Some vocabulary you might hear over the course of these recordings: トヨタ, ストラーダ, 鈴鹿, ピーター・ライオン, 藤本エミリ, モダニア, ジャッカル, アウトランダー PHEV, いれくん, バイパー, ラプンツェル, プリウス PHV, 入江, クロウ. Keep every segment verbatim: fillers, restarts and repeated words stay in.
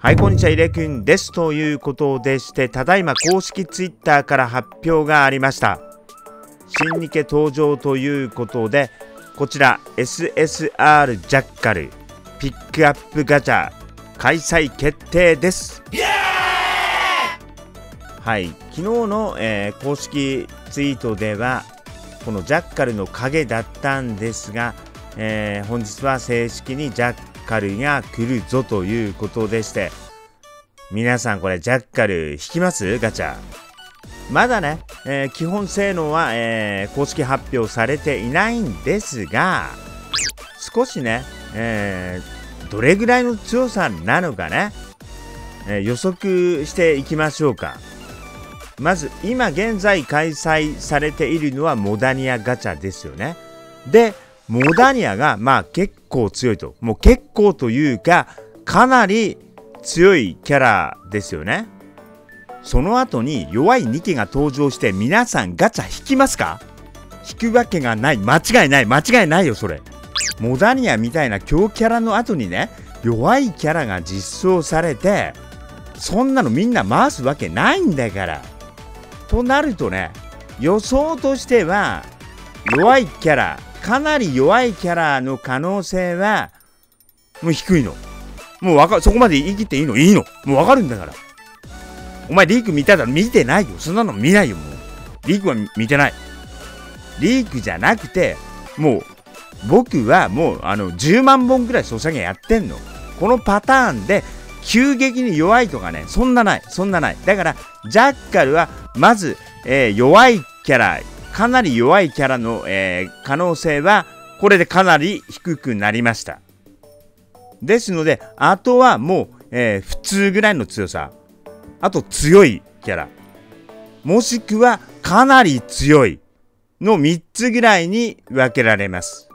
はい、こんにちは、いれくんです。ということでして、ただいま公式ツイッターから発表がありました。新ニケ登場ということで、こちら エスエスアール ジャッカルピックアップガチャ開催決定です。はい、昨日の、えー、公式ツイートではこのジャッカルの影だったんですが、えー、本日は正式にジャッカルが来るぞということでして、皆さんこれジャッカル引きますガチャ。まだね、えー、基本性能は、えー、公式発表されていないんですが、少しね、えー、どれぐらいの強さなのかね、えー、予測していきましょうか。まず今現在開催されているのはモダニアガチャですよね。でモダニアがまあ結構強いと、もう結構というかかなり強いキャラですよね。その後に弱いニケが登場して、皆さんガチャ引きますか？引くわけがない、間違いない、間違いないよそれ。モダニアみたいな強キャラの後にね、弱いキャラが実装されて、そんなのみんな回すわけないんだから。となるとね、予想としては弱いキャラ、かなり弱いキャラの可能性はもう低いの。もうわかる、そこまで言い切っていいの、いいの、もうわかるんだから。お前リーク見ただろ、見てないよ、そんなの見ないよ、もうリークは見てない。リークじゃなくて、もう僕はもうあのじゅうまんぼんくらいソシャゲやってんの。このパターンで急激に弱いとかね、そんなない、そんなない。だからジャッカルはまず、えー、弱いキャラ、かなり弱いキャラの、えー、可能性はこれでかなり低くなりました。ですのであとはもう、えー、普通ぐらいの強さ、あと強いキャラ、もしくはかなり強いのみっつぐらいに分けられます。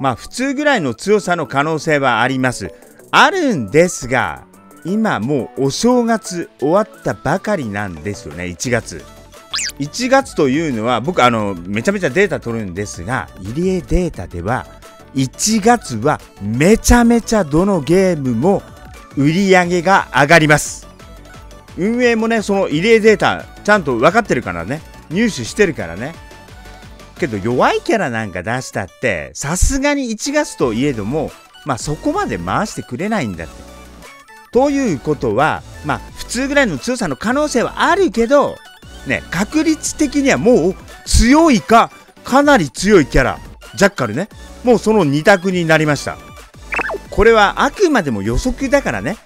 まあ普通ぐらいの強さの可能性はあります、あるんですが、今もうお正月終わったばかりなんですよね。いちがついちがつというのは僕あのめちゃめちゃデータ取るんですが、入江データではいちがつはめちゃめちゃどのゲームも売り上げが上がります。運営もねその入江データちゃんと分かってるからね、入手してるからね。けど弱いキャラなんか出したってさすがにいちがつといえども、まあそこまで回してくれないんだって。ということはまあ普通ぐらいの強さの可能性はあるけどね、確率的にはもう強いかかなり強いキャラジャッカルね、もうそのに択になりました。これはあくまでも予測だからね、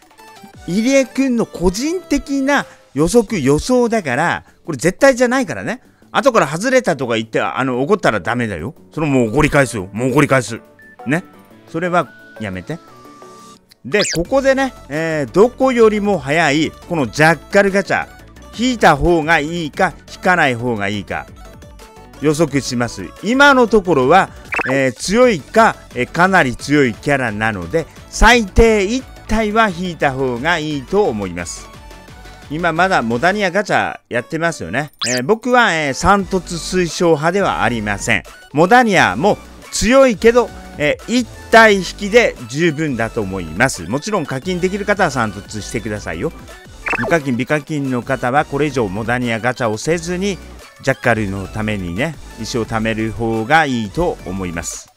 入江くんの個人的な予測予想だから、これ絶対じゃないからね。後から外れたとか言ってあの怒ったらダメだよ、それもう怒り返すよ、もう怒り返すね、それはやめて。でここでね、えー、どこよりも早いこのジャッカルガチャ引いた方がいいか引かない方がいいか予測します。今のところは、えー、強いか、えー、かなり強いキャラなので最低いったいは引いた方がいいと思います。今まだモダニアガチャやってますよね、えー、僕は、えー、三突推奨派ではありません。モダニアも強いけど、えー、いったい引きで十分だと思います。もちろん課金できる方は三突してくださいよ。無課金、美課金の方はこれ以上モダニアガチャをせずにジャッカルのためにね石を貯める方がいいと思います。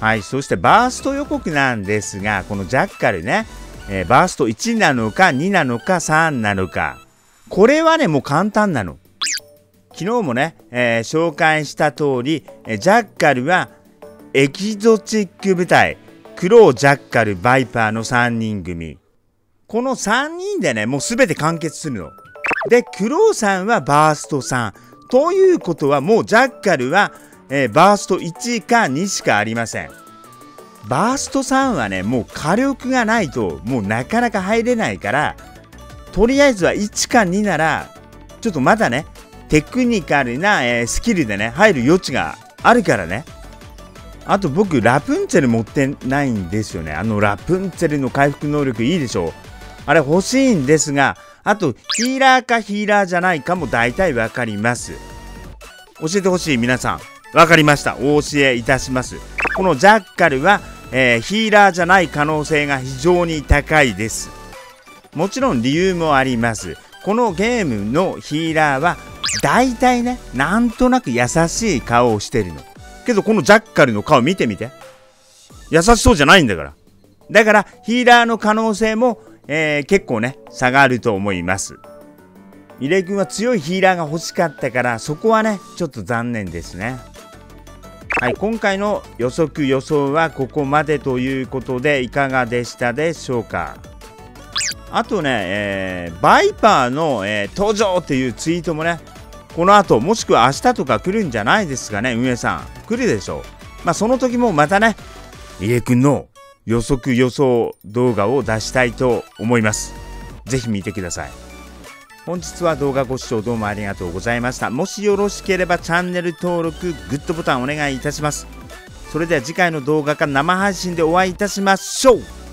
はい、そしてバースト予告なんですが、このジャッカルね、えー、バーストいちなのかになのかさんなのか、これはねもう簡単なの。昨日もね、えー、紹介した通り、えー、ジャッカルはエキゾチック部隊クロウ、ジャッカル、バイパーのさんにん組、このさんにんでねもう全て完結するので、クロウさんはバーストさんということはもうジャッカルは、えー、バーストいちかにしかありません。バーストさんはねもう火力がないともうなかなか入れないから、とりあえずはいちかにならちょっとまだねテクニカルな、えー、スキルでね入る余地があるからね。あと僕ラプンツェル持ってないんですよね。あのラプンツェルの回復能力いいでしょ、あれ欲しいんですが、あとヒーラーかヒーラーじゃないかも大体わかります。教えてほしい皆さん、わかりました、お教えいたします。このジャッカルは、えー、ヒーラーじゃない可能性が非常に高いです。もちろん理由もあります。このゲームのヒーラーは大体ね、なんとなく優しい顔をしてるの。けどこのジャッカルの顔見てみて、優しそうじゃないんだから。だからヒーラーの可能性も、えー、結構ね差があると思います。伊礼君は強いヒーラーが欲しかったから、そこはねちょっと残念ですね。はい、今回の予測予想はここまでということで、いかがでしたでしょうか。あとね、えー、バイパーの、えー、登場っていうツイートもね、この後もしくは明日とか来るんじゃないですかね。運営さん来るでしょう。まあその時もまたね、伊礼君の予測予想動画を出したいと思います。ぜひ見てください。本日は動画ご視聴どうもありがとうございました。もしよろしければチャンネル登録、グッドボタンお願いいたします。それでは次回の動画か生配信でお会いいたしましょう。